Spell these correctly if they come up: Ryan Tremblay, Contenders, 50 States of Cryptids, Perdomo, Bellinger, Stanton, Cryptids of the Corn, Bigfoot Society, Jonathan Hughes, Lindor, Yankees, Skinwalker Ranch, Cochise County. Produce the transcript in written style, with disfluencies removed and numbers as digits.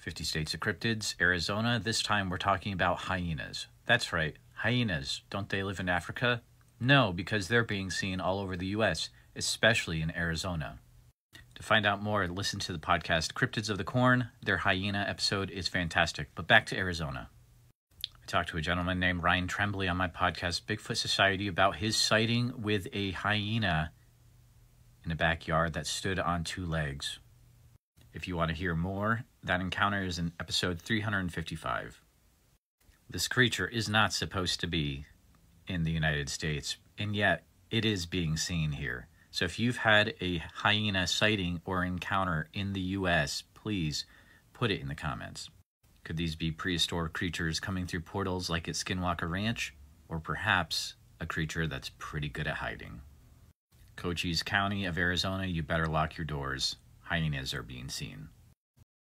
50 States of Cryptids, Arizona. This time we're talking about hyenas. That's right, hyenas. Don't they live in Africa? No, because they're being seen all over the U.S., especially in Arizona. To find out more, listen to the podcast Cryptids of the Corn. Their hyena episode is fantastic. But back to Arizona. I talked to a gentleman named Ryan Tremblay on my podcast Bigfoot Society about his sighting with a hyena in a backyard that stood on two legs. If you want to hear more, that encounter is in episode 355. This creature is not supposed to be in the United States, and yet it is being seen here. So if you've had a hyena sighting or encounter in the U.S., please put it in the comments. Could these be prehistoric creatures coming through portals like at Skinwalker Ranch, or perhaps a creature that's pretty good at hiding? Cochise County of Arizona, you better lock your doors. Hyenas are being seen.